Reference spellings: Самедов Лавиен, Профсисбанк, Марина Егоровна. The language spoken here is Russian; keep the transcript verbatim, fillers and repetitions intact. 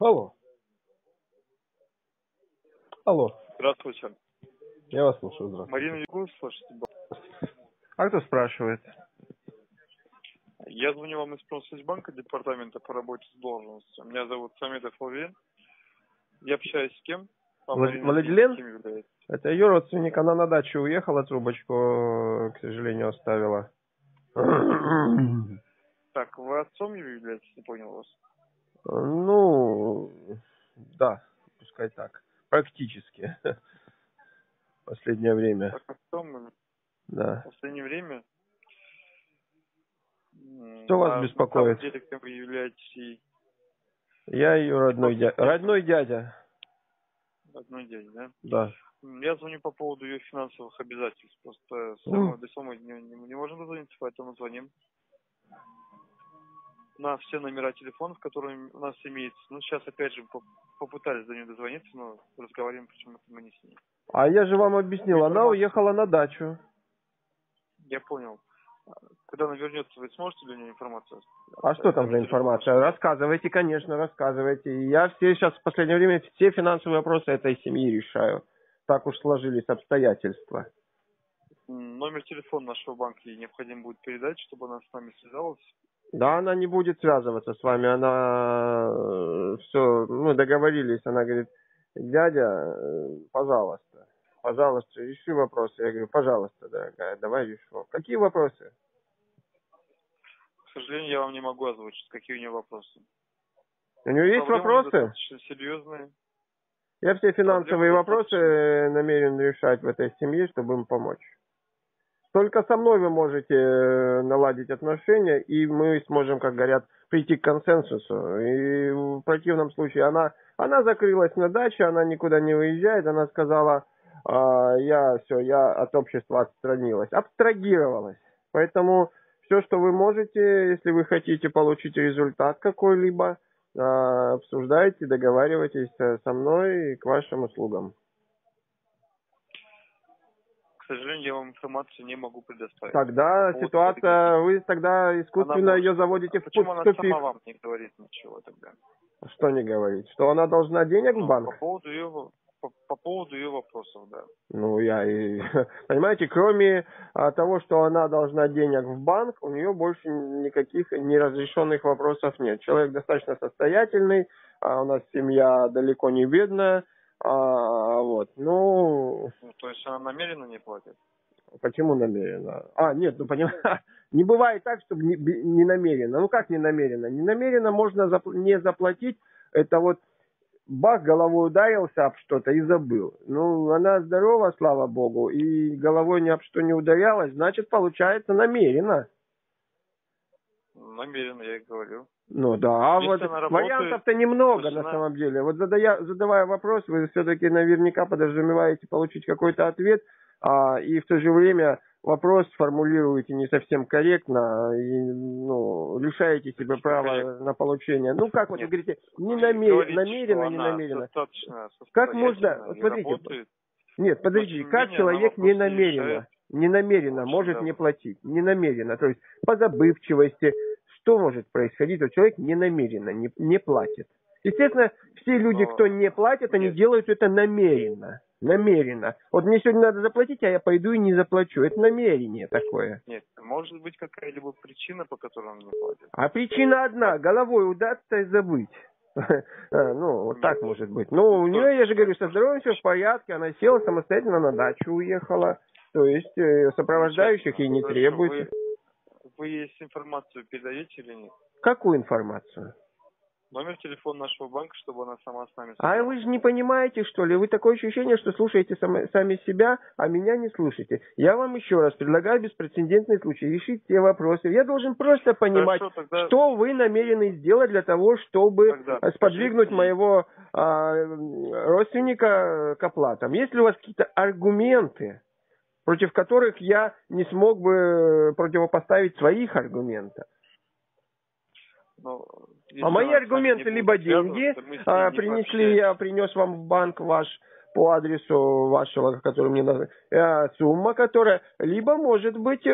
Алло. Алло. Здравствуйте. Я вас слушаю, здравствуйте. Марина Егоровна, слушайте. А кто спрашивает? Я звоню вам из Профсисбанка, департамента по работе с должностью. Меня зовут Самедов Лавиен. Я общаюсь с кем? Владилен? Это ее родственник, она на даче уехала, трубочку, к сожалению, оставила. Так, вы отцом являетесь, не понял вас? Ну, да, пускай так. Практически. Последнее время. Так, отцом? Да. Последнее время? Что вас а беспокоит? Директором вы являетесь? Я ее родной дядя. Родной дядя. Родной дядя, да? Да. Я звоню по поводу ее финансовых обязательств. Просто самой, mm. до самой не, не, не можем дозвониться, поэтому звоним на все номера телефонов, которые у нас имеются. Ну, сейчас опять же попытались до нее дозвониться, но разговариваем почему-то мы не с ней. А я же вам объяснил, она уехала на дачу. Я понял. Когда она вернется, вы сможете для нее информацию? А что там за информация? Рассказывайте, конечно, рассказывайте. Я все сейчас в последнее время все финансовые вопросы этой семьи решаю. Так уж сложились обстоятельства. Номер телефона нашего банка ей необходимо будет передать, чтобы она с нами связалась. Да, она не будет связываться с вами. Она все, мы договорились. Она говорит, дядя, пожалуйста, пожалуйста, реши вопросы. Я говорю, пожалуйста, дорогая, давай решу. Какие вопросы? К сожалению, я вам не могу озвучить, какие у нее вопросы. У нее есть вопросы? Достаточно серьезные. Я все финансовые вопросы намерен решать в этой семье, чтобы им помочь. Только со мной вы можете наладить отношения, и мы сможем, как говорят, прийти к консенсусу. И в противном случае она, она закрылась на даче, она никуда не выезжает, она сказала, я все, я от общества отстранилась, абстрагировалась. Поэтому все, что вы можете, если вы хотите получить результат какой-либо, обсуждайте, договаривайтесь со мной и к вашим услугам. К сожалению, я вам информацию не могу предоставить. Тогда вот ситуация, вы тогда искусственно она ее заводите а в тупик. Почему она сама вам не говорит ничего тогда? Что не говорит? Что она должна денег ну, в банк? По поводу ее, по, по поводу ее вопросов, да. Ну, я и... Понимаете, кроме того, что она должна денег в банк, у нее больше никаких неразрешенных вопросов нет. Человек достаточно состоятельный, а у нас семья далеко не бедная. А, вот, ну... ну... То есть она намеренно не платит? Почему намеренно? А, нет, ну понимаете, не бывает так, чтобы не, не намеренно. Ну как не намеренно? Не намеренно можно зап... не заплатить. Это вот бах, головой ударился об что-то и забыл. Ну, она здорова, слава богу, и головой ни об что не ударялась, значит, получается намеренно. Намеренно, я и говорю. Ну да, вот вариантов-то немного начинает... на самом деле. Вот задая, задавая вопрос, вы все-таки наверняка подразумеваете получить какой-то ответ, а, и в то же время вопрос формулируете не совсем корректно, и, ну, лишаете себе права на получение. Ну как вот, Нет. вы говорите, не намер... намеренно, не намеренно. Как можно, вот, смотрите, работает. Нет, подождите, как человек не намеренно, не намеренно может не платить, не намеренно, то есть по забывчивости. Что может происходить? Вот человек ненамеренно не, не платит. Естественно, все люди, кто не платит, они Нет. делают это намеренно. Намеренно. Вот мне сегодня надо заплатить, а я пойду и не заплачу. Это намерение такое. Нет, может быть какая-либо причина, по которой он не платит. А причина одна. Головой удастся и забыть. Ну, вот так может быть. Ну, у нее, я же говорю, со здоровьем все в порядке. Она села самостоятельно на дачу, уехала. То есть сопровождающих ей не требуется. Вы ей информацию передаете или нет? Какую информацию? Номер телефона нашего банка, чтобы она сама с нами... А вы же не понимаете, что ли? Вы такое ощущение, что слушаете сами себя, а меня не слушаете. Я вам еще раз предлагаю беспрецедентный случай. Решить все вопросы. Я должен просто понимать, Хорошо, тогда... что вы намерены сделать для того, чтобы тогда сподвигнуть моего а, родственника к оплатам. Есть ли у вас какие-то аргументы, против которых я не смог бы противопоставить своих аргументов. Но, а мои аргументы либо деньги а, принесли, я принес вам в банк ваш по адресу вашего, который мне назвали, сумма, которая, либо может быть...